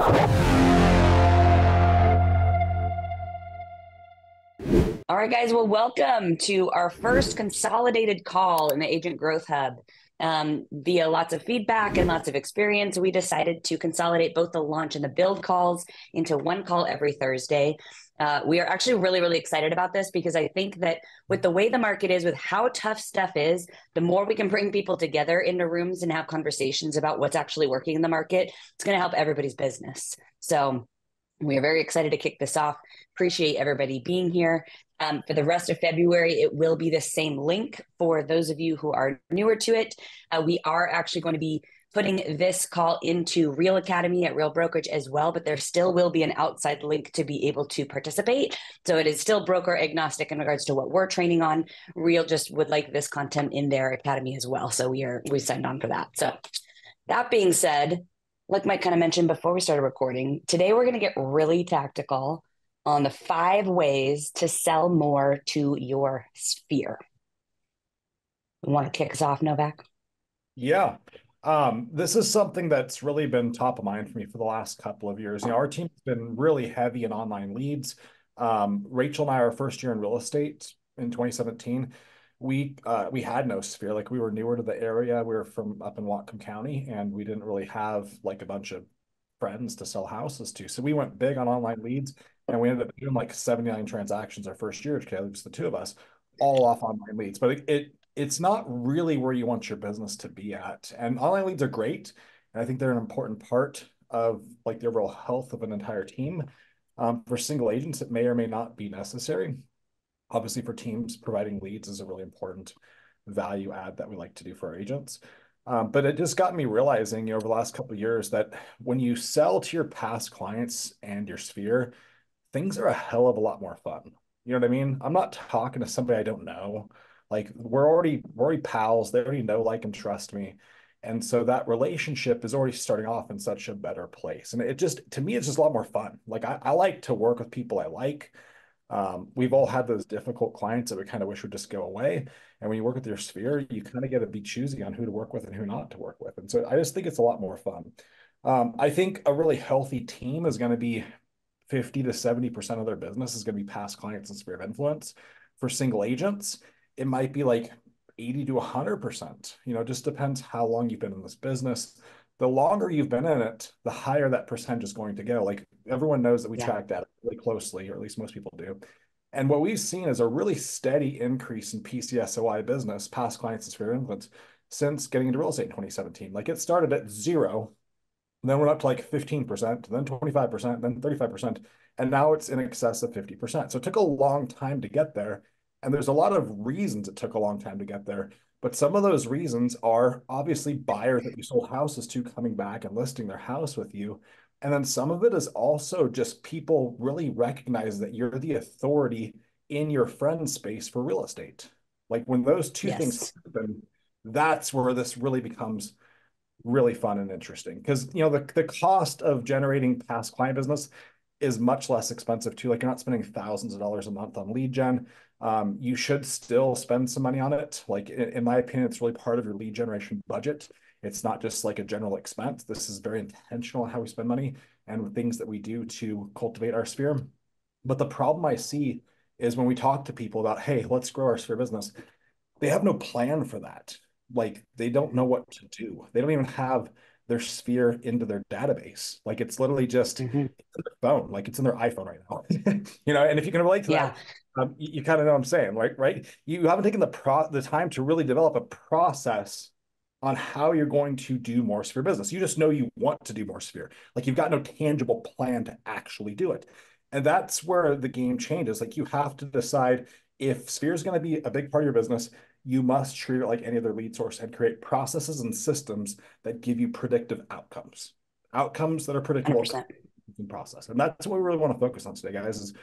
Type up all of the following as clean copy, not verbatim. All right, guys. Well, welcome to our first consolidated call in the Agent Growth Hub. Via lots of feedback and lots of experience, we decided to consolidate both the launch and the build calls into one call every Thursday. We are actually really excited about this because I think that with the way the market is, with how tough stuff is, the more we can bring people together into rooms and have conversations about what's actually working in the market, it's going to help everybody's business. So we are very excited to kick this off. Appreciate everybody being here. For the rest of February, it will be the same link for those of you who are newer to it. We are actually going to be putting this call into Real Academy at Real Brokerage as well, but there still will be an outside link to be able to participate. So it is still broker agnostic in regards to what we're training on. Real just would like this content in their academy as well. So we signed on for that. So that being said, like Mike kind of mentioned before we started recording, today we're going to get really tactical on the 5 ways to sell more to your sphere. You want to kick us off, Novak? Yeah. This is something that's really been top of mind for me for the last couple of years. You know, our team has been really heavy in online leads. Rachel and I, our first year in real estate in 2017, we had no sphere. Like, we were newer to the area. We were from up in Whatcom County, and we didn't really have like a bunch of friends to sell houses to. So we went big on online leads, and we ended up doing like 79 transactions our first year, because it was the two of us, all off online leads. But it's not really where you want your business to be at. And online leads are great, and I think they're an important part of like the overall health of an entire team. For single agents, it may or may not be necessary. Obviously, for teams, providing leads is a really important value add that we like to do for our agents. But it just got me realizing, you know, over the last couple of years, that when you sell to your past clients and your sphere, things are a hell of a lot more fun. You know what I mean? I'm not talking to somebody I don't know. Like, we're already pals. They already know, like, and trust me. And so that relationship is already starting off in such a better place. And it just, to me, it's just a lot more fun. Like, I like to work with people I like. We've all had those difficult clients that we kind of wish would just go away. And when you work with your sphere, you kind of get to be choosy on who to work with and who not to work with. And so I just think it's a lot more fun. I think a really healthy team is going to be 50 to 70% of their business is going to be past clients and sphere of influence. For single agents, it might be like 80 to 100%. You know, it just depends how long you've been in this business. The longer you've been in it, the higher that percentage is going to go. Like, everyone knows that we track that really closely, or at least most people do. And what we've seen is a really steady increase in PCSOI business, past clients and sphere of influence, since getting into real estate in 2017. Like, it started at 0, and then we're up to like 15%, then 25%, then 35%, and now it's in excess of 50%. So it took a long time to get there. And there's a lot of reasons it took a long time to get there. But some of those reasons are obviously buyers that you sold houses to coming back and listing their house with you. And then some of it is also just people really recognize that you're the authority in your friend space for real estate. Like, when those two things happen, that's where this really becomes really fun and interesting. Because, you know, the cost of generating past client business is much less expensive too. Like, you're not spending thousands of dollars a month on lead gen. You should still spend some money on it. Like, in my opinion, it's really part of your lead generation budget. It's not just like a general expense. This is very intentional on how we spend money and things that we do to cultivate our sphere. But the problem I see is when we talk to people about, hey, let's grow our sphere business, they have no plan for that. Like, they don't know what to do. They don't even have their sphere into their database. Like, it's literally just it's in their phone. Like, it's in their iPhone right now. You know, and if you can relate to that, you kind of know what I'm saying, right? You haven't taken the time to really develop a process on how you're going to do more sphere business. You just know you want to do more sphere. Like, you've got no tangible plan to actually do it. And that's where the game changes. Like, you have to decide if sphere is going to be a big part of your business, you must treat it like any other lead source and create processes and systems that give you predictive outcomes, that are predictable in process. And that's what we really want to focus on today, guys, is,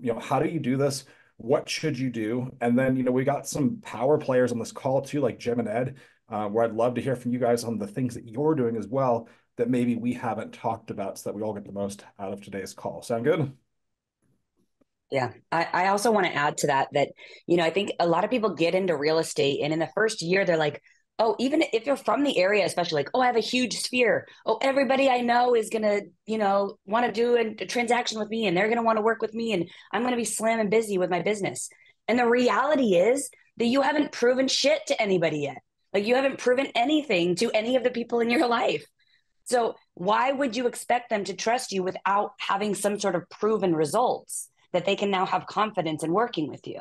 you know, how do you do this? What should you do? And then, you know, we got some power players on this call too, like Jim and Ed, where I'd love to hear from you guys on the things that you're doing as well that maybe we haven't talked about, so that we all get the most out of today's call. Sound good? Yeah. I also want to add to that, you know, I think a lot of people get into real estate, and in the first year, they're like, oh, even if you're from the area, especially like, oh, I have a huge sphere. Oh, everybody I know is going to, you know, want to do a transaction with me, and they're going to want to work with me, and I'm going to be slamming busy with my business. And the reality is that you haven't proven shit to anybody yet. Like, you haven't proven anything to any of the people in your life. So why would you expect them to trust you without having some sort of proven results that they can now have confidence in working with you?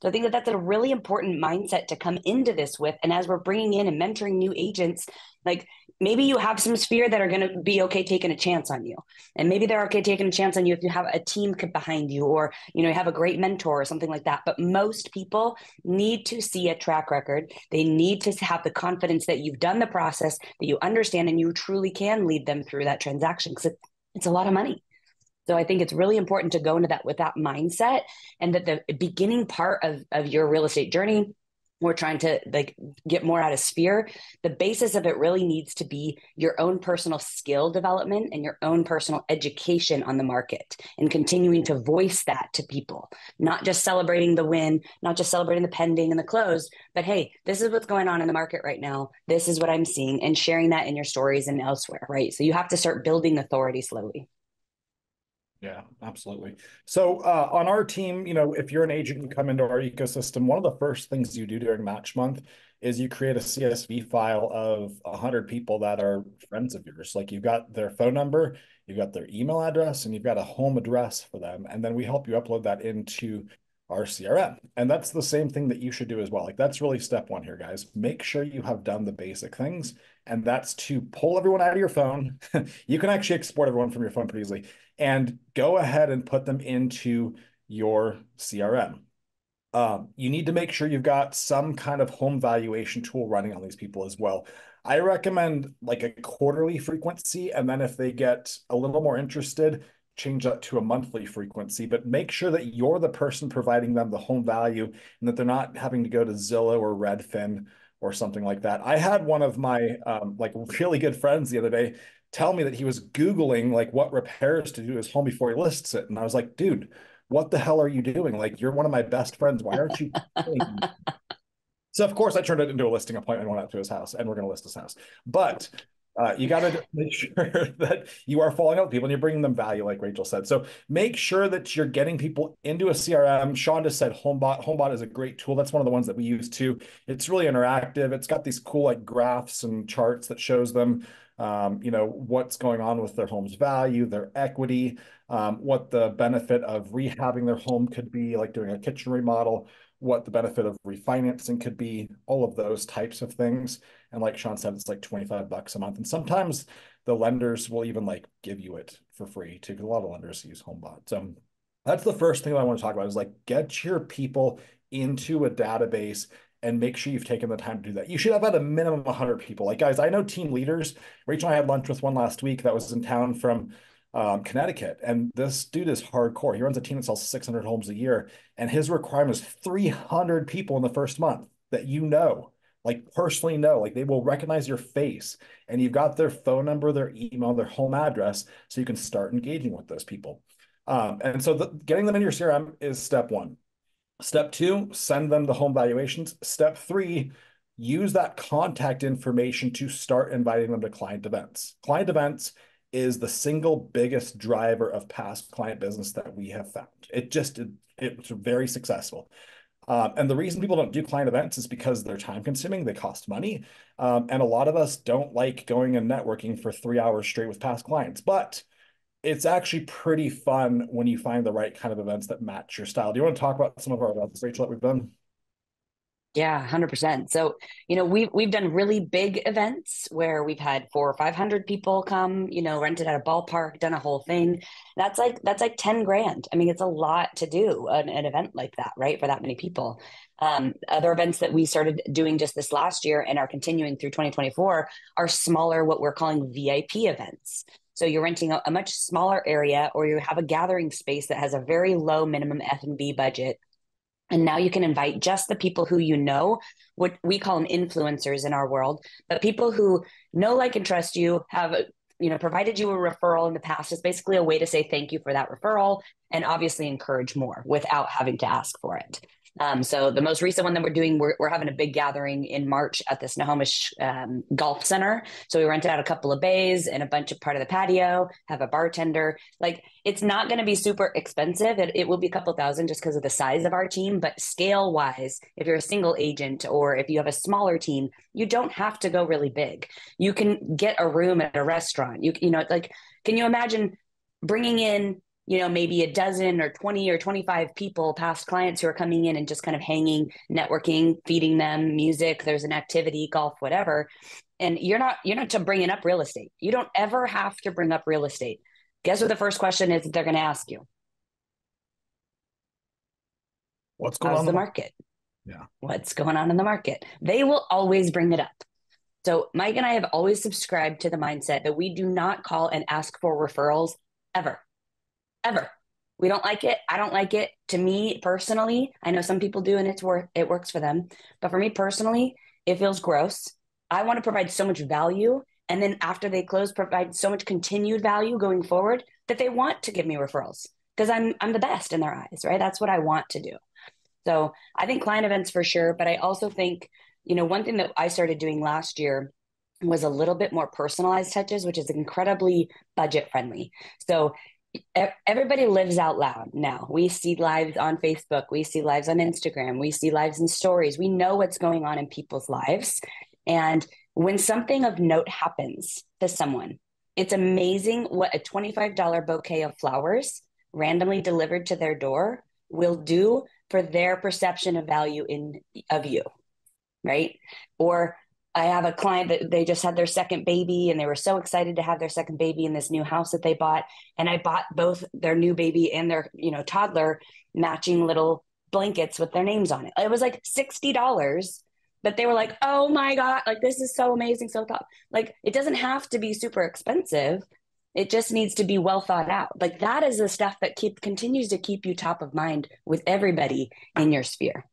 So I think that that's a really important mindset to come into this with. And as we're bringing in and mentoring new agents, like, maybe you have some sphere that are going to be okay taking a chance on you. And maybe they're okay taking a chance on you if you have a team behind you, or, you know, you have a great mentor or something like that. But most people need to see a track record. They need to have the confidence that you've done the process, that you understand, and you truly can lead them through that transaction, because it's a lot of money. So I think it's really important to go into that with that mindset, and that the beginning part of your real estate journey, we're trying to like get more out of sphere. The basis of it really needs to be your own personal skill development and your own personal education on the market, and continuing to voice that to people, not just celebrating the win, not just celebrating the pending and the closed, but hey, this is what's going on in the market right now. This is what I'm seeing, and sharing that in your stories and elsewhere, right? So you have to start building authority slowly. Yeah, absolutely. So on our team, you know, if you're an agent and come into our ecosystem, one of the first things you do during match month is you create a CSV file of 100 people that are friends of yours. Like, you've got their phone number, you've got their email address, and you've got a home address for them. And then we help you upload that into our CRM. And that's the same thing that you should do as well. Like, that's really step one here, guys. Make sure you have done the basic things. And that's to pull everyone out of your phone. You can actually export everyone from your phone pretty easily, and go ahead and put them into your CRM. You need to make sure you've got some kind of home valuation tool running on these people as well. I recommend like a quarterly frequency, and then if they get a little more interested, change that to a monthly frequency, but make sure that you're the person providing them the home value, and that they're not having to go to Zillow or Redfin or something like that. I had one of my like really good friends the other day tell me that he was Googling like what repairs to do to his home before he lists it. And I was like, dude, what the hell are you doing? Like, you're one of my best friends. Why aren't you doing that? So of course I turned it into a listing appointment, went out to his house, and we're going to list his house. But you got to make sure that you are following up with people and you're bringing them value, like Rachel said. So make sure that you're getting people into a CRM. Sean just said Homebot. Homebot is a great tool. That's one of the ones that we use too. It's really interactive. It's got these cool like graphs and charts that shows them, you know, what's going on with their home's value, their equity, what the benefit of rehabbing their home could be, like doing a kitchen remodel, what the benefit of refinancing could be, all of those types of things. And like Sean said, it's like $25 a month. And sometimes the lenders will even like give you it for free too, because a lot of lenders use Homebot. So that's the first thing that I want to talk about is like, get your people into a database and make sure you've taken the time to do that. You should have at a minimum 100 people. Like guys, I know team leaders. Rachel and I had lunch with one last week that was in town from Connecticut. And this dude is hardcore. He runs a team that sells 600 homes a year. And his requirement is 300 people in the first month that you know, like personally know, like they will recognize your face, and you've got their phone number, their email, their home address, so you can start engaging with those people. And so getting them into your CRM is step one. Step two, send them the home valuations. Step three, use that contact information to start inviting them to client events. Client events is the single biggest driver of past client business that we have found. It's very successful. And the reason people don't do client events is because they're time consuming, they cost money. And a lot of us don't like going and networking for 3 hours straight with past clients, but it's actually pretty fun when you find the right kind of events that match your style. Do you want to talk about some of our events, Rachel, that we've done? Yeah, 100%. So, you know, we've done really big events where we've had 400 or 500 people come, you know, rented at a ballpark, done a whole thing. That's like 10 grand. I mean, it's a lot to do an event like that, right? For that many people. Other events that we started doing just this last year and are continuing through 2024 are smaller, what we're calling VIP events. So you're renting a much smaller area, or you have a gathering space that has a very low minimum F&B budget. And now you can invite just the people who you know, what we call them influencers in our world, but people who know, like, and trust you, have, you know, provided you a referral in the past. It's basically a way to say thank you for that referral and obviously encourage more without having to ask for it. So the most recent one that we're doing, we're having a big gathering in March at the Snohomish Golf Center. So we rented out a couple of bays and a bunch of part of the patio, have a bartender. Like, it's not going to be super expensive. It will be a couple thousand just because of the size of our team, but scale wise, if you're a single agent or if you have a smaller team, you don't have to go really big. You can get a room at a restaurant. You know, like, can you imagine bringing in, you know, maybe a dozen or 20 or 25 people, past clients who are coming in and just kind of hanging, networking, feeding them music, there's an activity, golf, whatever. And you're not bringing up real estate. You don't ever have to bring up real estate. Guess what the first question is that they're going to ask you? What's going on in the market? Yeah. What's going on in the market? They will always bring it up. So Mike and I have always subscribed to the mindset that we do not call and ask for referrals ever. We don't like it. I don't like it. To me personally, I know some people do and it works for them. But for me personally, it feels gross. I want to provide so much value. And then after they close, provide so much continued value going forward that they want to give me referrals because I'm the best in their eyes, right? That's what I want to do. So I think client events for sure. But I also think, you know, one thing that I started doing last year was a little bit more personalized touches, which is incredibly budget friendly. So everybody lives out loud now. We see lives on Facebook. We see lives on Instagram. We see lives in stories. We know what's going on in people's lives. And when something of note happens to someone, it's amazing what a $25 bouquet of flowers randomly delivered to their door will do for their perception of value of you, right? Or I have a client that they just had their second baby and they were so excited to have their second baby in this new house that they bought. And I bought both their new baby and their, you know, toddler matching little blankets with their names on it. It was like $60, but they were like, oh my God, like, this is so amazing. So thoughtful. Like, it doesn't have to be super expensive. It just needs to be well thought out. Like, that is the stuff that continues to keep you top of mind with everybody in your sphere.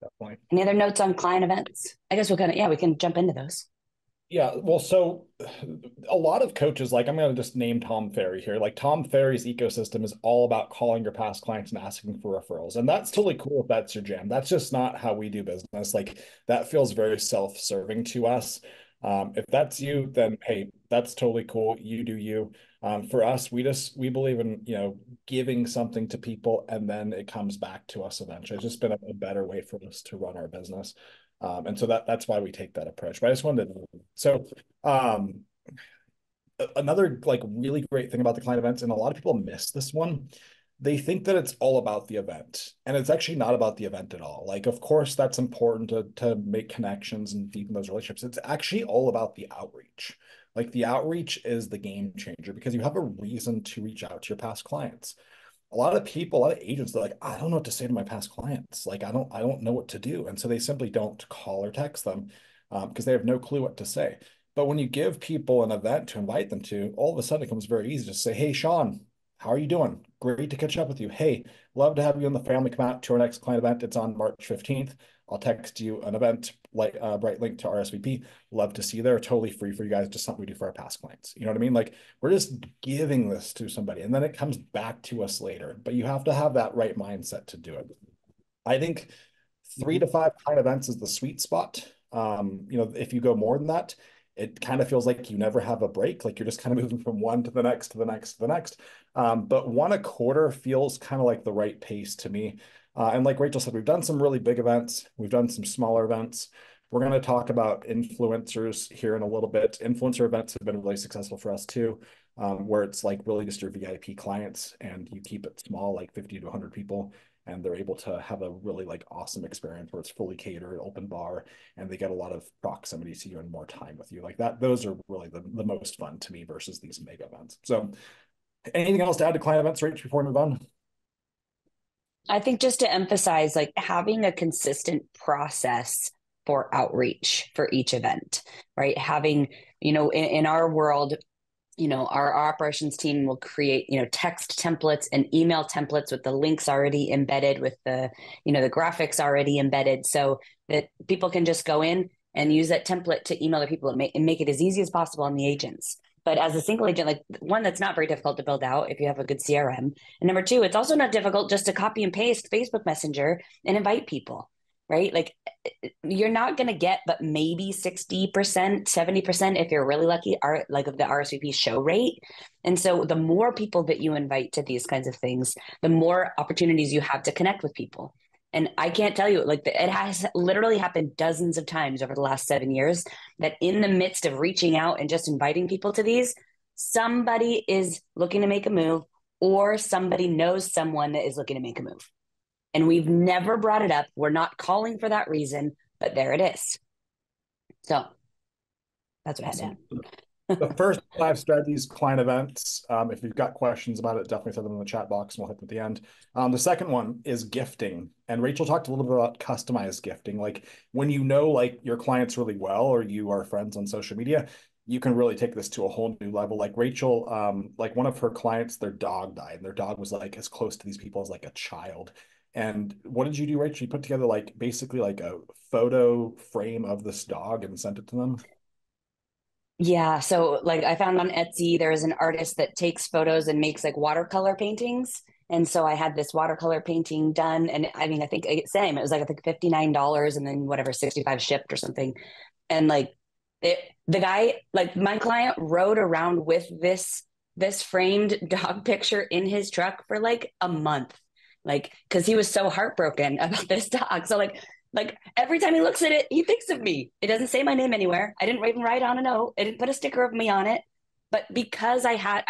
Definitely. Any other notes on client events? I guess we can jump into those. Yeah. Well, so a lot of coaches, like, I'm going to just name Tom Ferry here. Like, Tom Ferry's ecosystem is all about calling your past clients and asking for referrals. And that's totally cool if that's your jam. That's just not how we do business. Like, that feels very self-serving to us. If that's you, then hey, that's totally cool. You do you. For us, we believe in, you know, giving something to people and then it comes back to us eventually. It's just been a better way for us to run our business. And so that's why we take that approach. But I just wanted to, another like really great thing about the client events, and a lot of people miss this one, they think that it's all about the event, and it's actually not about the event at all. Like, of course, that's important to make connections and deepen those relationships. It's actually all about the outreach. Like, the outreach is the game changer because you have a reason to reach out to your past clients. A lot of agents are like, I don't know what to say to my past clients. Like, I don't know what to do. And so they simply don't call or text them because they have no clue what to say. But when you give people an event to invite them to, all of a sudden it becomes very easy to say, hey, Sean, how are you doing? Great to catch up with you. Hey, love to have you and the family come out to our next client event. It's on March 15th. I'll text you an event bright link to RSVP. Love to see you there. Totally free for you guys. Just something we do for our past clients. You know what I mean? Like, we're just giving this to somebody and then it comes back to us later, but you have to have that right mindset to do it. I think 3 to 5 client events is the sweet spot. You know, if you go more than that, it kind of feels like you never have a break. Like, you're just kind of moving from one to the next, to the next, to the next. But one a quarter feels kind of like the right pace to me. And like Rachel said, we've done some really big events. We've done some smaller events. We're going to talk about influencers here in a little bit. Influencer events have been really successful for us too, where it's like really just your VIP clients and you keep it small, like 50 to 100 people. And they're able to have a really like awesome experience where it's fully catered, open bar, and they get a lot of proximity to you and more time with you. Like that, those are really the most fun to me versus these mega events. So anything else to add to client events, Rach, before we move on? I think just to emphasize, like having a consistent process for outreach for each event, right? Having, you know, in our world, you know, our operations team will create, you know, text templates and email templates with the links already embedded with the, you know, the graphics already embedded so that people can just go in and use that template to email the people and make it as easy as possible on the agents. But as a single agent, like one, that's not very difficult to build out if you have a good CRM. And number two, it's also not difficult just to copy and paste Facebook Messenger and invite people, right? Like you're not going to get, but maybe 60%, 70%, if you're really lucky, are like of the RSVP show rate. And so the more people that you invite to these kinds of things, the more opportunities you have to connect with people. And I can't tell you, like it has literally happened dozens of times over the last 7 years that in the midst of reaching out and just inviting people to these, somebody is looking to make a move or somebody knows someone that is looking to make a move. And we've never brought it up. We're not calling for that reason, but there it is. So that's what happened. The first 5 strategies, client events. If you've got questions about it, definitely throw them in the chat box and we'll hit them at the end. The second one is gifting. And Rachel talked a little bit about customized gifting. Like when you know like your clients really well or you are friends on social media, you can really take this to a whole new level. Like Rachel, like one of her clients, their dog died. And their dog was like as close to these people as like a child. And what did you do, Rachel? You put together like basically like a photo frame of this dog and sent it to them? Yeah. So like I found on Etsy, there is an artist that takes photos and makes like watercolor paintings. And so I had this watercolor painting done. And I mean, I think same, it was like, I think $59 and then whatever, 65 shipped or something. And like the guy, like my client rode around with this framed dog picture in his truck for like a month, like, cause he was so heartbroken about this dog. So like every time he looks at it, he thinks of me. It doesn't say my name anywhere. I didn't even write on a note. I didn't put a sticker of me on it. But because I had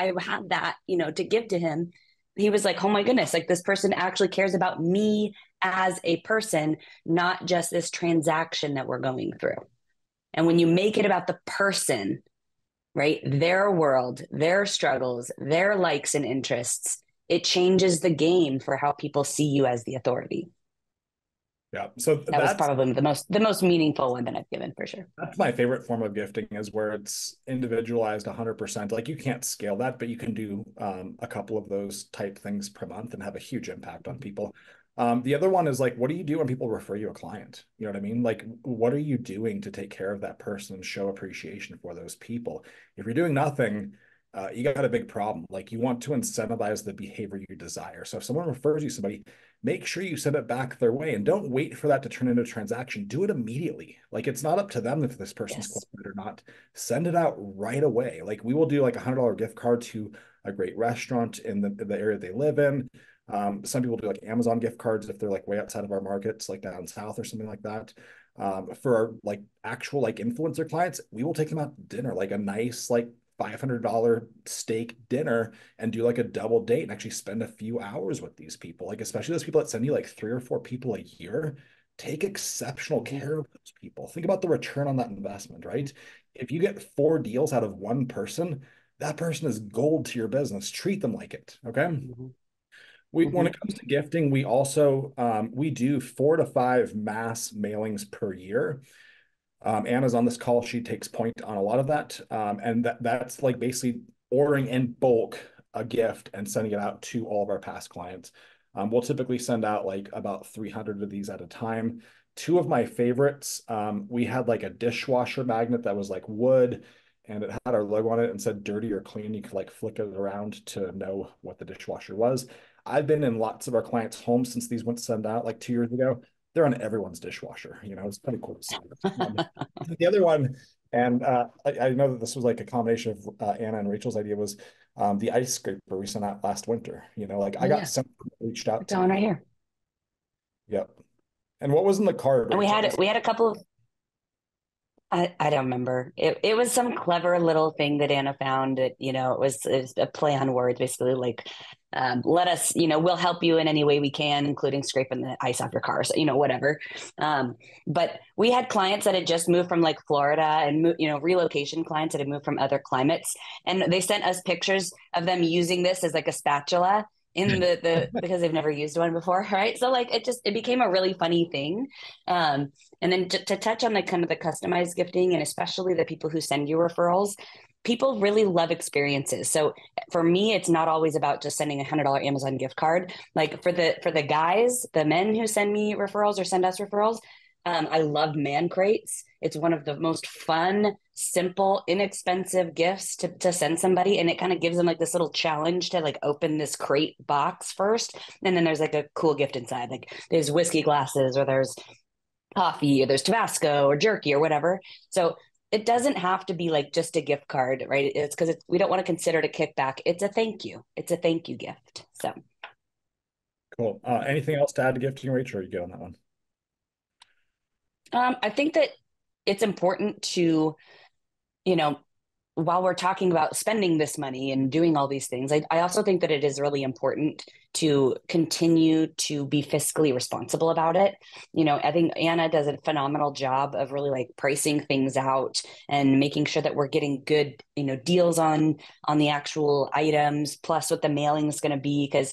that, you know, to give to him, he was like, oh my goodness, like this person actually cares about me as a person, not just this transaction that we're going through. And when you make it about the person, right, their world, their struggles, their likes and interests, it changes the game for how people see you as the authority. Yeah. So that was probably the most meaningful one that I've given for sure. That's my favorite form of gifting is where it's individualized 100%. Like you can't scale that, but you can do a couple of those type things per month and have a huge impact on people. The other one is like, what do you do when people refer you a client? You know what I mean? Like, what are you doing to take care of that person and show appreciation for those people? If you're doing nothing, you got a big problem. Like you want to incentivize the behavior you desire. So if someone refers you somebody, make sure you send it back their way and don't wait for that to turn into a transaction. Do it immediately. Like it's not up to them if this person's qualified or not. Send it out right away. Like we will do like $100 gift card to a great restaurant in the area they live in. Some people do like Amazon gift cards if they're like way outside of our markets, like down south or something like that. For our like actual like influencer clients, we will take them out to dinner, like a nice like $500 steak dinner and do like a double date and actually spend a few hours with these people. Like, especially those people that send you like 3 or 4 people a year, take exceptional care of those people. Think about the return on that investment, right? If you get 4 deals out of one person, that person is gold to your business. Treat them like it. Okay. Mm-hmm. When it comes to gifting, we also, we do 4 to 5 mass mailings per year. Anna's on this call. She takes point on a lot of that. And that's like basically ordering in bulk a gift and sending it out to all of our past clients. We'll typically send out like about 300 of these at a time. 2 of my favorites, we had like a dishwasher magnet that was like wood and it had our logo on it and said dirty or clean. You could like flick it around to know what the dishwasher was. I've been in lots of our clients' homes since these went sent out like 2 years ago. They're on everyone's dishwasher, you know, it's pretty cool to see. The other one, and I know that this was like a combination of Anna and Rachel's idea was the ice scraper we sent out last winter. You know, like I got something reached out to. It's on right here. Yep. And what was in the card? And we had a couple of, I don't remember. It was some clever little thing that Anna found that, you know, it was a play on words, basically like, let us, you know, we'll help you in any way we can, including scraping the ice off your car. So, you know, whatever. But we had clients that had just moved from like Florida and, you know, relocation clients that had moved from other climates. And they sent us pictures of them using this as like a spatula in the because they've never used one before. Right. So like, it became a really funny thing. And then to touch on the kind of the customized gifting and especially the people who send you referrals, people really love experiences. So for me, it's not always about just sending $100 Amazon gift card. Like for the guys, the men who send me referrals or send us referrals, I love Man Crates. It's one of the most fun, simple, inexpensive gifts to send somebody. And it kind of gives them like this little challenge to like open this crate box first. And then there's like a cool gift inside. Like there's whiskey glasses, or there's coffee, or there's Tabasco or jerky or whatever. So it doesn't have to be like just a gift card, right? It's because we don't want to consider it a kickback. It's a thank you. It's a thank you gift. So cool. Anything else to add to gifting, Rachel, or you go on that one? I think that it's important to, you know, while we're talking about spending this money and doing all these things, I also think that it is really important to continue to be fiscally responsible about it. You know, I think Anna does a phenomenal job of really like pricing things out and making sure that we're getting good, you know, deals on the actual items, plus what the mailing is going to be, because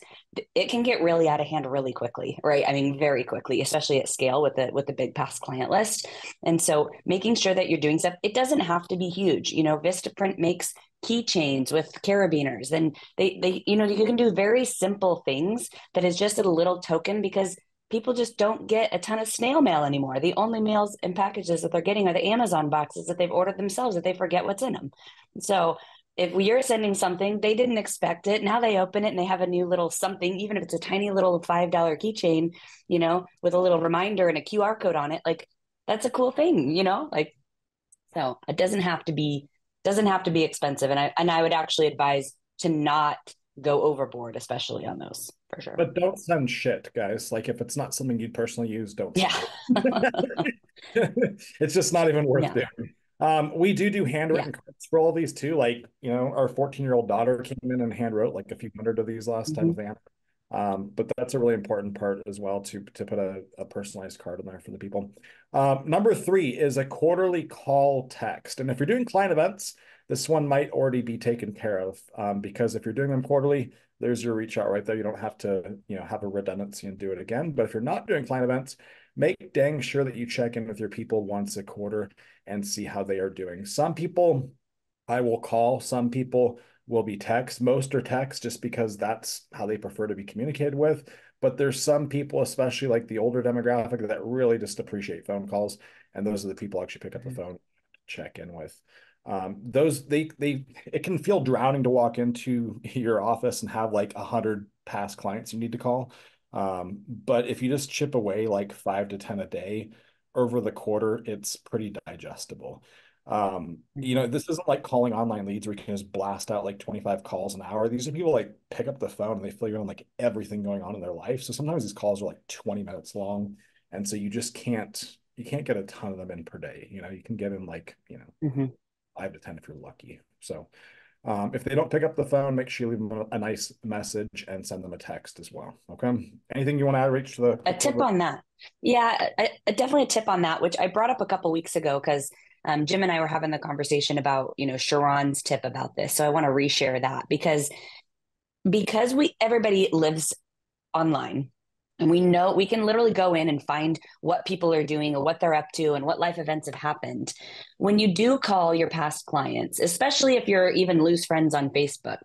it can get really out of hand really quickly, right? I mean, very quickly, especially at scale with the big past client list. And so making sure that you're doing stuff, it doesn't have to be huge. You know, VistaPrint makes keychains with carabiners, and they you know, you can do very simple things that is just a little token, because people just don't get a ton of snail mail anymore. The only mails and packages that they're getting are the Amazon boxes that they've ordered themselves, that they forget what's in them. So if you're sending something, they didn't expect it. Now they open it and they have a new little something, even if it's a tiny little $5 keychain, you know, with a little reminder and a QR code on it. Like, that's a cool thing, you know, like, so it doesn't have to be expensive. And I would actually advise to not go overboard, especially on those, for sure. But don't send shit, guys. Like, if it's not something you'd personally use, don't send it. It's just not even worth doing. We do handwritten cards for all these too. Like, you know, our 14-year-old daughter came in and handwrote like a few hundred of these last time with Anna. But that's a really important part as well, to put a personalized card in there for the people. Number 3 is a quarterly call text. And if you're doing client events, this one might already be taken care of, because if you're doing them quarterly, there's your reach out right there. You don't have to, you know, have a redundancy and do it again. But if you're not doing client events, make dang sure that you check in with your people once a quarter and see how they are doing. Some people I will call, some people will be text. Most are text, just because that's how they prefer to be communicated with. But there's some people, especially like the older demographic, that really just appreciate phone calls. And those are the people who actually pick up the phone, check in with. It can feel drowning to walk into your office and have like 100 past clients you need to call. But if you just chip away like 5 to 10 a day over the quarter, it's pretty digestible. You know, this isn't like calling online leads where you can just blast out like 25 calls an hour. These are people like pick up the phone and they fill you on like everything going on in their life. So sometimes these calls are like 20 minutes long. And so you just can't get a ton of them in per day. You know, you can get in like, you know, 5 to 10 if you're lucky. So if they don't pick up the phone, make sure you leave them a nice message and send them a text as well. Okay. Anything you want to add, Rach, to the tip on that? Yeah, definitely a tip on that, which I brought up a couple weeks ago, because Jim and I were having the conversation about, you know, Sharon's tip about this. So I want to reshare that, because everybody lives online, and we know we can literally go in and find what people are doing and what they're up to and what life events have happened. When you do call your past clients, especially if you're even loose friends on Facebook,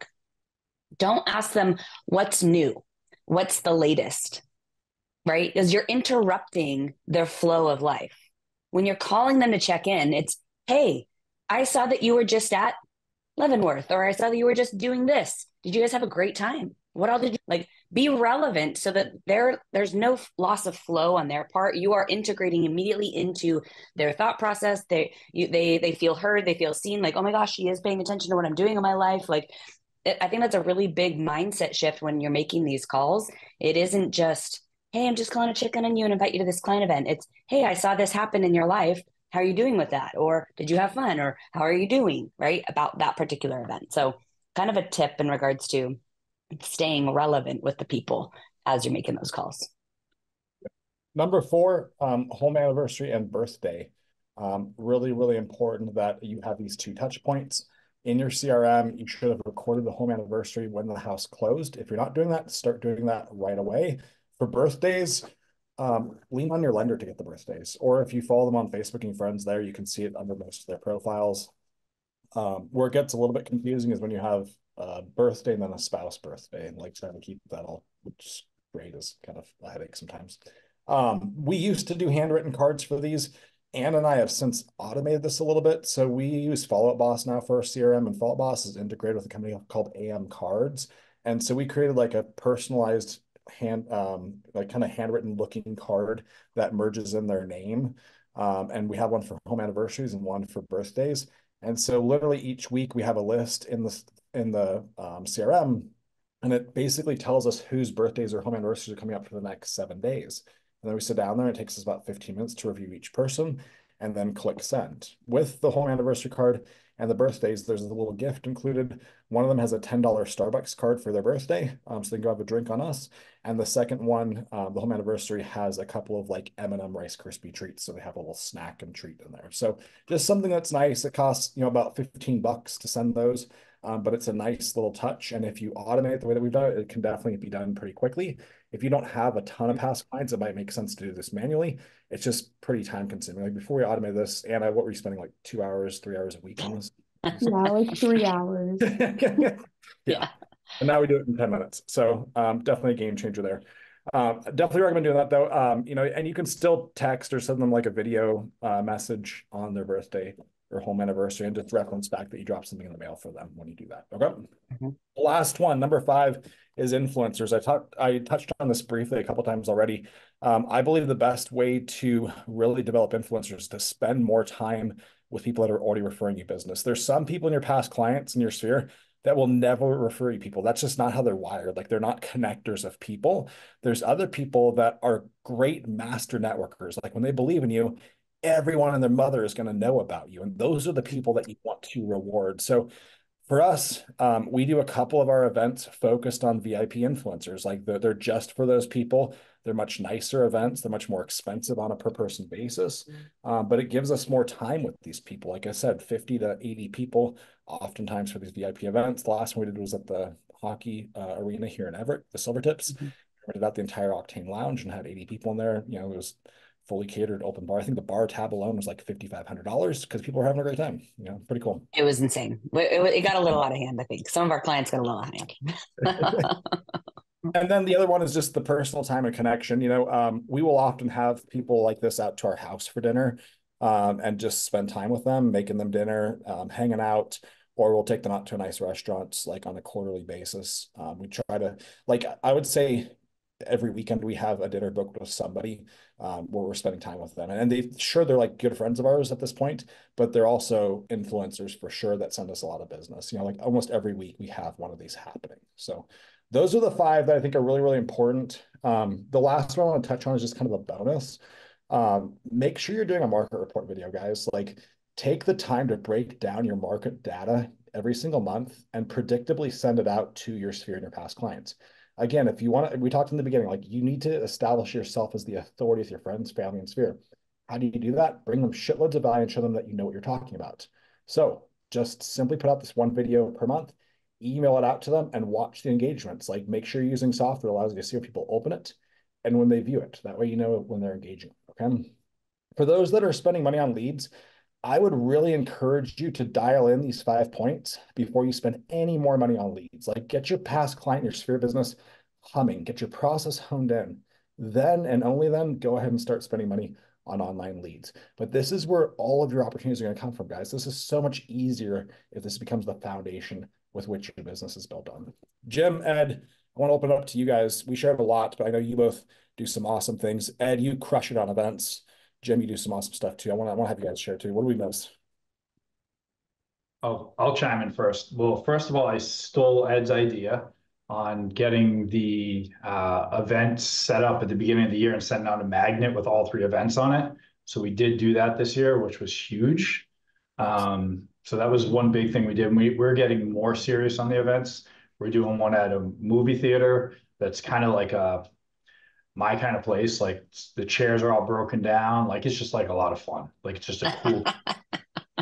don't ask them what's new, what's the latest, right? Because you're interrupting their flow of life. When you're calling them to check in, it's, hey, I saw that you were just at Leavenworth, or I saw that you were just doing this. Did you guys have a great time? What all did you like? Be relevant so that there's no loss of flow on their part. You are integrating immediately into their thought process. They feel heard, they feel seen. Like, oh my gosh, she is paying attention to what I'm doing in my life. Like, I think that's a really big mindset shift when you're making these calls. It isn't just, hey, I'm just calling to check in on you and invite you to this client event. It's, hey, I saw this happen in your life. How are you doing with that? Or did you have fun? Or how are you doing, right, about that particular event? So kind of a tip in regards to staying relevant with the people as you're making those calls. Number 4, home anniversary and birthday. Really, really important that you have these 2 touch points. In your CRM, you should have recorded the home anniversary when the house closed. If you're not doing that, start doing that right away. For birthdays, lean on your lender to get the birthdays. Or if you follow them on Facebook and friends there, you can see it under most of their profiles. Where it gets a little bit confusing is when you have a birthday and then a spouse birthday, and like trying to keep that all, which is great, is kind of a headache sometimes. We used to do handwritten cards for these. Ann and I have since automated this a little bit. So we use Follow-Up Boss now for our CRM, and Follow-Up Boss is integrated with a company called AM Cards. And so we created like a personalized hand, like kind of handwritten looking card that merges in their name. And we have one for home anniversaries and one for birthdays. And so literally each week we have a list in the CRM, and it basically tells us whose birthdays or home anniversaries are coming up for the next 7 days. And then we sit down there, and it takes us about 15 minutes to review each person and then click send. With the home anniversary card and the birthdays, there's a little gift included. One of them has a $10 Starbucks card for their birthday, so they can go have a drink on us. And the second one, the home anniversary, has a couple of like M&M Rice Krispie treats, so they have a little snack and treat in there. So just something that's nice. It costs, you know, about $15 to send those, but it's a nice little touch. And if you automate it the way that we've done it, it can definitely be done pretty quickly. If you don't have a ton of past clients, it might make sense to do this manually. It's just pretty time consuming. Like before we automated this, Anna, what were you spending, like 2 hours, 3 hours a week on this? 2 hours, 3 hours. Yeah. And now we do it in 10 minutes. So definitely a game changer there. Definitely recommend doing that though. You know, and you can still text or send them like a video message on their birthday or home anniversary and just reference back that you drop something in the mail for them when you do that. Okay. Mm-hmm. Last one, number 5. Is influencers. I touched on this briefly a couple times already. I believe the best way to really develop influencers is to spend more time with people that are already referring you business. There's some people in your past clients in your sphere that will never refer you people. That's just not how they're wired. Like they're not connectors of people. There's other people that are great master networkers. Like when they believe in you, everyone and their mother is going to know about you. And those are the people that you want to reward. So for us, we do a couple of our events focused on VIP influencers. Like they're just for those people. They're much nicer events. They're much more expensive on a per person basis, but it gives us more time with these people. Like I said, 50 to 80 people oftentimes for these VIP events. The last one we did was at the hockey arena here in Everett, the Silver Tips. Mm-hmm. We did out the entire Octane Lounge and had 80 people in there. You know, it was fully catered open bar. I think the bar tab alone was like $5,500 because people were having a great time. You know, pretty cool. It was insane. It got a little out of hand, I think. Some of our clients got a little out of hand. And then the other one is just the personal time and connection. You know, we will often have people like this out to our house for dinner and just spend time with them, making them dinner, hanging out, or we'll take them out to a nice restaurant like on a quarterly basis. We try to, like, I would say, every weekend we have a dinner booked with somebody where we're spending time with them. And they sure, they're like good friends of ours at this point, but they're also influencers for sure that send us a lot of business. You know, like almost every week we have one of these happening. So those are the 5 that I think are really, really important. The last one I want to touch on is just kind of a bonus. Make sure you're doing a market report video, guys. Like take the time to break down your market data every single month and predictably send it out to your sphere and your past clients. Again, if you want to, we talked in the beginning, like you need to establish yourself as the authority with your friends, family, and sphere. How do you do that? Bring them shitloads of value and show them that you know what you're talking about. So just simply put out this one video per month, email it out to them, and watch the engagements. Like make sure you're using software that allows you to see when people open it and when they view it. That way you know when they're engaging. Okay. For those that are spending money on leads, I would really encourage you to dial in these 5 points before you spend any more money on leads. Like get your past client, your sphere business humming, get your process honed in. Then and only then go ahead and start spending money on online leads. But this is where all of your opportunities are going to come from, guys. This is so much easier if this becomes the foundation with which your business is built on. Jim, Ed, I want to open it up to you guys. We shared a lot, but I know you both do some awesome things. Ed, you crush it on events. Jim, you do some awesome stuff too. I want to have you guys share too. What do we miss? Oh, I'll chime in first. Well, first of all, I stole Ed's idea on getting the event set up at the beginning of the year and sending out a magnet with all 3 events on it. So we did do that this year, which was huge. So that was one big thing we did. And we're getting more serious on the events. We're doing one at a movie theater that's kind of like a my kind of place, like the chairs are all broken down. Like, it's just like a lot of fun. Like, it's just a cool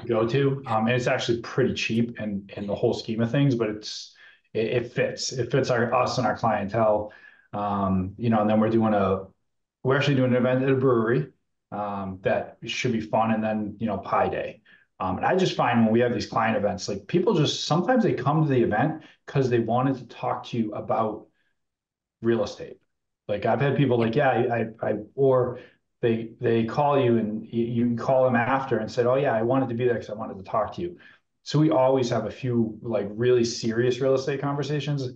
go to. And it's actually pretty cheap in the whole scheme of things, but it fits us and our clientele. You know, and then we're actually doing an event at a brewery that should be fun. And then, you know, Pie Day. And I just find when we have these client events, like people just, sometimes they come to the event because they wanted to talk to you about real estate. Like I've had people like, yeah, or they call you and you call them after and said, oh yeah, I wanted to be there because I wanted to talk to you. So we always have a few like really serious real estate conversations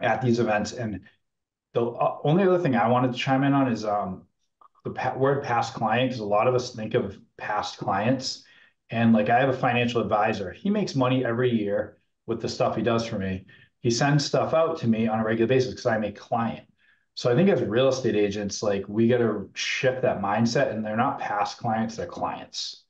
at these events. And the only other thing I wanted to chime in on is the word past client, because a lot of us think of past clients. And like I have a financial advisor. He makes money every year with the stuff he does for me. He sends stuff out to me on a regular basis because I'm a client. So I think as real estate agents, like we got to shift that mindset, and they're not past clients, they're clients.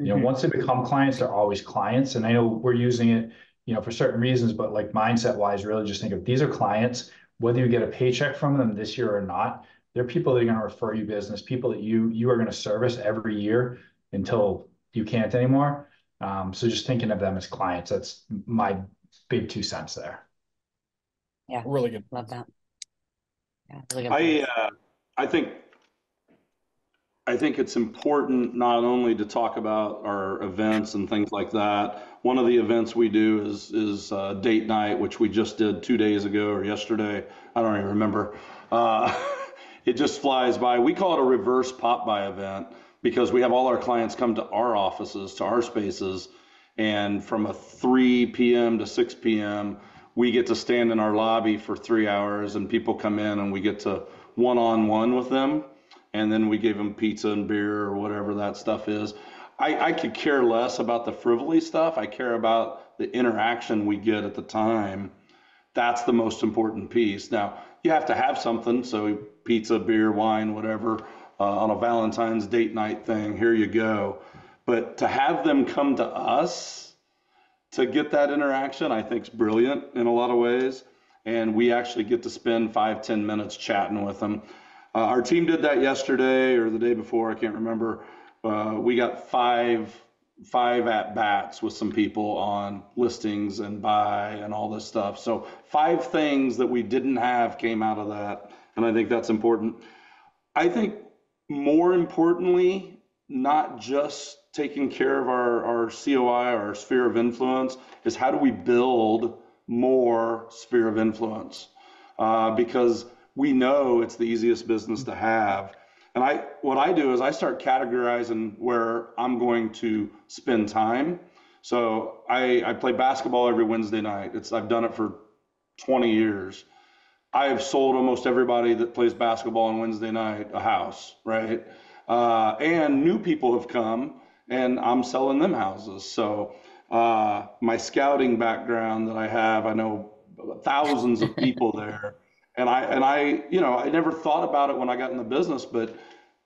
Mm-hmm. You know, once they become clients, they're always clients. And I know we're using it, you know, for certain reasons, but like mindset wise, really just think of these are clients, whether you get a paycheck from them this year or not, they're people that are going to refer you business, people that you are going to service every year until you can't anymore. So just thinking of them as clients, that's my big 2 cents there. Yeah, really good. Love that. Yeah, really good. I think it's important not only to talk about our events and things like that. One of the events we do is date night, which we just did 2 days ago or yesterday. I don't even remember. It just flies by. We call it a reverse pop-by event because we have all our clients come to our offices, to our spaces, and from a 3 p.m. to 6 p.m., we get to stand in our lobby for 3 hours, and people come in and we get to one-on-one with them, and then we give them pizza and beer or whatever that stuff is. I could care less about the frivolous stuff. I care about the interaction we get at the time. That's the most important piece. Now, you have to have something, so pizza, beer, wine, whatever, on a Valentine's date night thing, here you go. But to have them come to us to get that interaction, I think is brilliant in a lot of ways. And we actually get to spend 5-10 minutes chatting with them. Our team did that yesterday or the day before, I can't remember. We got five at-bats with some people on listings and buy and all this stuff. So 5 things that we didn't have came out of that. And I think that's important. I think more importantly, not just taking care of our COI, our sphere of influence, is how do we build more sphere of influence? Because we know it's the easiest business to have. And what I do is I start categorizing where I'm going to spend time. So I play basketball every Wednesday night. I've done it for 20 years. I have sold almost everybody that plays basketball on Wednesday night a house, right? And new people have come and I'm selling them houses. So my scouting background that I have, I know thousands of people there. And I, you know, I never thought about it when I got in the business, but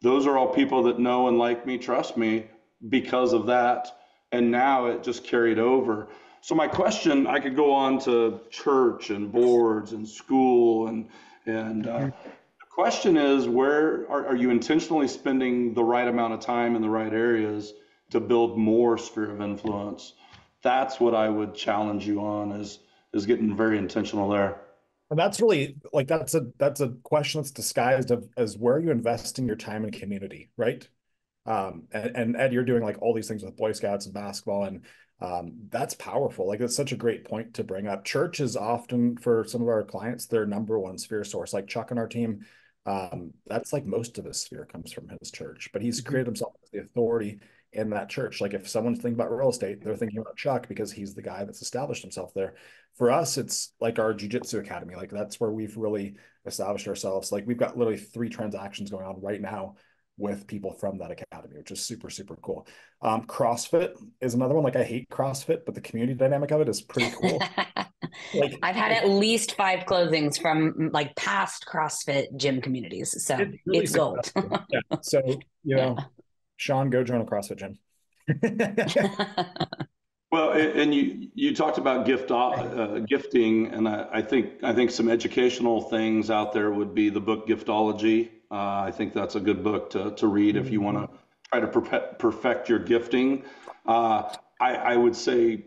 those are all people that know and like me, trust me, because of that. And now it just carried over. So my question, I could go on to church and boards and school, and the question is, where are you intentionally spending the right amount of time in the right areas to build more sphere of influence? That's what I would challenge you on is getting very intentional there. And that's really like, that's a question that's disguised as where are you investing your time and community, right? And Ed, you're doing like all these things with Boy Scouts and basketball, and that's powerful. Like that's such a great point to bring up. Church is often for some of our clients, their number one sphere source. Like Chuck and our team, that's like most of his sphere comes from his church, but he's created himself as the authority in that church. Like if someone's thinking about real estate, they're thinking about Chuck because he's the guy that's established himself there. For us, it's like our jiu-jitsu academy. Like that's where we've really established ourselves. Like we've got literally 3 transactions going on right now with people from that academy, which is super, super cool. CrossFit is another one. Like I hate CrossFit, but the community dynamic of it is pretty cool. Like, I've had at least 5 closings from like past CrossFit gym communities. So it's gold. Yeah. So, you know, yeah. Sean, go join a CrossFit gym. Well, and you talked about gifting, and I think some educational things out there would be the book Giftology. I think that's a good book to read if you want to try to perfect your gifting. I would say,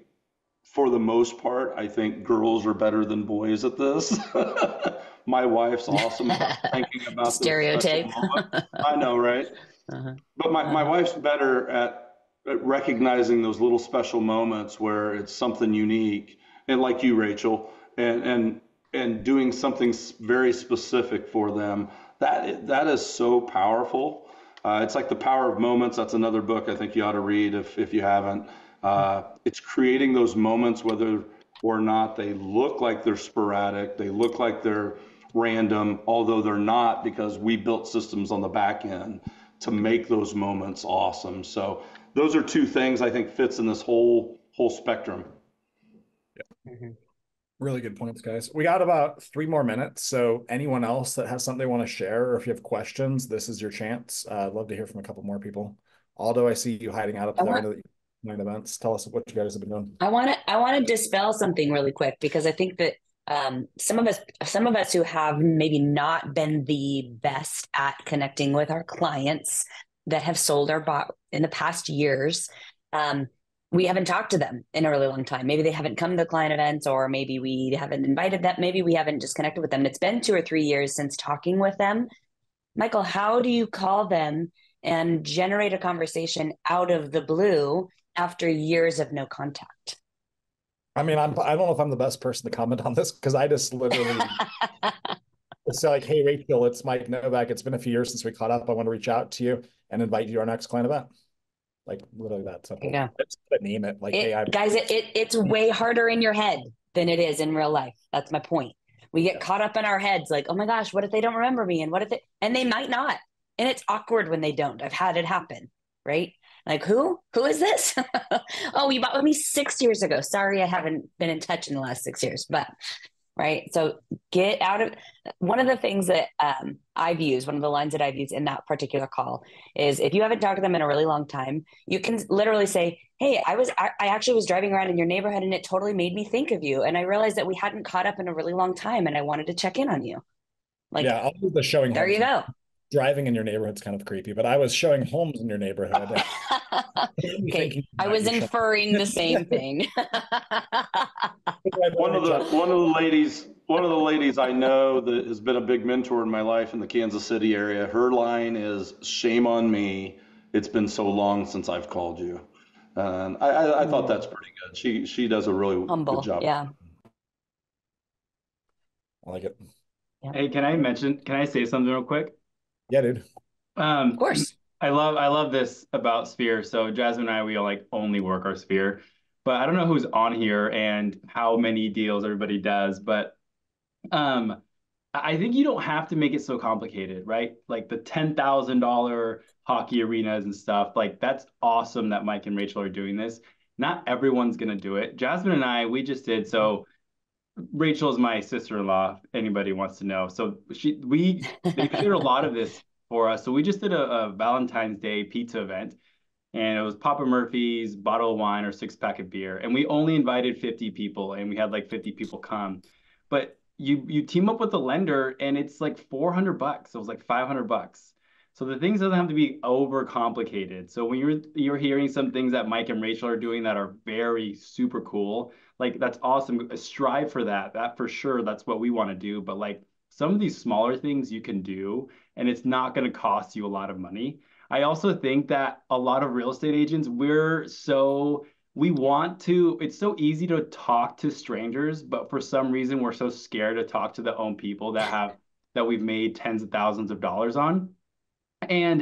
for the most part, I think girls are better than boys at this. My wife's awesome at thinking about stereotype. I know, right? Uh-huh. But my wife's better at recognizing those little special moments where it's something unique, and like you, Rachel, and and doing something very specific for them, that is so powerful. It's like The Power of Moments. That's another book I think you ought to read if you haven't. It's creating those moments, whether or not they look like they're sporadic, they look like they're random, although they're not, because we built systems on the back end to make those moments awesome. So those are two things I think fits in this whole spectrum. Yeah. Mm-hmm. Really good points, guys. We got about 3 more minutes. So anyone else that has something they want to share, or if you have questions, this is your chance. I'd love to hear from a couple more people. Aldo, I see you hiding out up there. I know that you have events. Tell us what you guys have been doing. I want to dispel something really quick, because I think that some of us who have maybe not been the best at connecting with our clients that have sold or bought in the past years, we haven't talked to them in a really long time. Maybe they haven't come to the client events, or maybe we haven't invited them. Maybe we haven't just connected with them. It's been 2 or 3 years since talking with them. Michael, how do you call them and generate a conversation out of the blue after years of no contact? I mean, I don't know if I'm the best person to comment on this, because I just literally say like, hey, Rachael, it's Mike Novak. It's been a few years since we caught up. I want to reach out to you and invite you to our next client event. Like literally that simple. Yeah. Let's name it. Like, hey, guys, it's way harder in your head than it is in real life. That's my point. We get caught up in our heads, like, oh my gosh, what if they don't remember me? And what if they, and they might not. And it's awkward when they don't. I've had it happen, right? Like, who is this? Oh, you bought with me 6 years ago. Sorry, I haven't been in touch in the last 6 years, but right. So get out of, one of the things that I've used, one of the lines that I've used in that particular call is, if you haven't talked to them in a really long time, you can literally say, hey, I actually was driving around in your neighborhood and it totally made me think of you. And I realized that we hadn't caught up in a really long time and I wanted to check in on you. Like, yeah, I'll do the showing. There you go. Driving in your neighborhood's kind of creepy, but I was showing homes in your neighborhood. Okay, I was inferring the same thing. One of the ladies I know that has been a big mentor in my life in the Kansas City area, her line is, shame on me, it's been so long since I''ve called you. And I thought that's pretty good. She does a really humble, good job. Yeah. I like it. Yeah. Hey, can I say something real quick? Yeah, dude. Of course. I love this about Sphere. So Jasmine and I, we like only work our Sphere, but I don't know who's on here and how many deals everybody does, but I think you don't have to make it so complicated, right? Like the $10,000 hockey arenas and stuff, like that's awesome that Mike and Rachael are doing this. Not everyone's going to do it. Jasmine and I, we just did. So Rachael is my sister-in-law, if anybody wants to know. So they did a lot of this for us. So we just did a Valentine's Day pizza event, and it was Papa Murphy's, bottle of wine, or 6-pack of beer. And we only invited 50 people, and we had like 50 people come. But you team up with the lender, and it's like $400. It was like $500. So the things doesn't have to be overcomplicated. So when you're hearing some things that Mike and Rachael are doing that are very super cool, like that's awesome. Strive for that. That for sure. That's what we want to do. But like some of these smaller things you can do, and it's not going to cost you a lot of money. I also think that a lot of real estate agents, it's so easy to talk to strangers, but for some reason we're so scared to talk to the own people that we've made tens of thousands of dollars on. And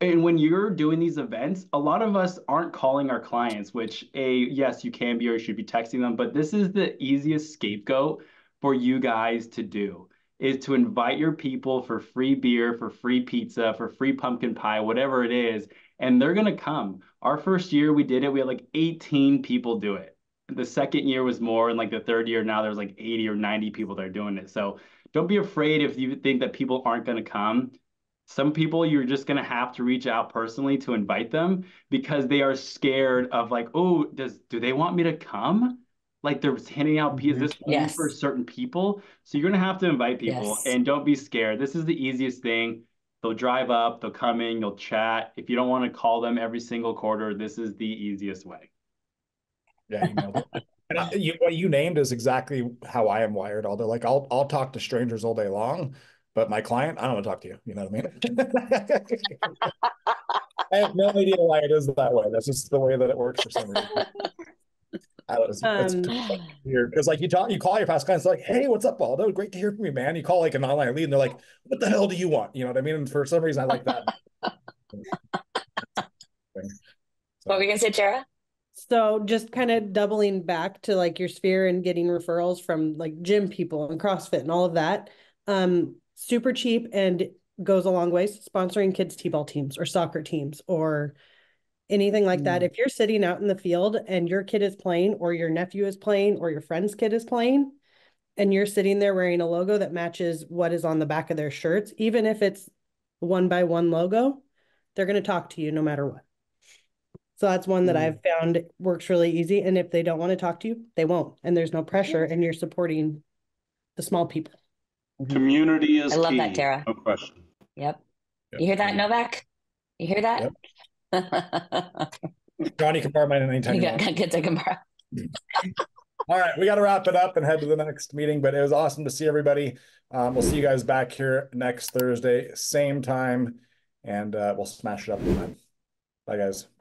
when you're doing these events, a lot of us aren't calling our clients, yes, you can be, or you should be texting them, but this is the easiest scapegoat for you guys to do, is to invite your people for free beer, for free pizza, for free pumpkin pie, whatever it is, and they're going to come. Our first year we did it, we had like 18 people do it. The second year was more, and like the third year now there's like 80 or 90 people that are doing it. So don't be afraid if you think that people aren't going to come. Some people you're just going to have to reach out personally to invite them, because they are scared of like, oh, do they want me to come? Like they're handing out pieces. This only for certain people. So you're going to have to invite people, and don't be scared. This is the easiest thing. They'll drive up, they'll come in, you'll chat. If you don't want to call them every single quarter, this is the easiest way. Yeah, you know that. And what you named is exactly how I am wired. Although like I'll talk to strangers all day long. But my client, I don't want to talk to you. You know what I mean? I have no idea why it is that way. That's just the way that it works for some reason. It's weird because like you call your past clients like, hey, what's up, Aldo? Great to hear from you, man. You call like an online lead and they're like, what the hell do you want? You know what I mean? And for some reason, I like that. What were you gonna say, Tara? So just kind of doubling back to like your sphere and getting referrals from like gym people and CrossFit and all of that. Super cheap and goes a long way. Sponsoring kids' t-ball teams or soccer teams or anything like that. If you're sitting out in the field and your kid is playing or your nephew is playing or your friend's kid is playing and you're sitting there wearing a logo that matches what is on the back of their shirts, even if it's 1x1 logo, they're going to talk to you no matter what. So that's one that I've found works really easy. And if they don't want to talk to you, they won't. And there's no pressure and you're supporting the small people. Community is key. I love that, Tara. No question. Yep. You hear that, Novak? You hear that? Yep. Johnny can borrow mine anytime you want. Kids I can borrow. All right, we got to wrap it up and head to the next meeting, but it was awesome to see everybody. We'll see you guys back here next Thursday, same time, and we'll smash it up. Bye, guys.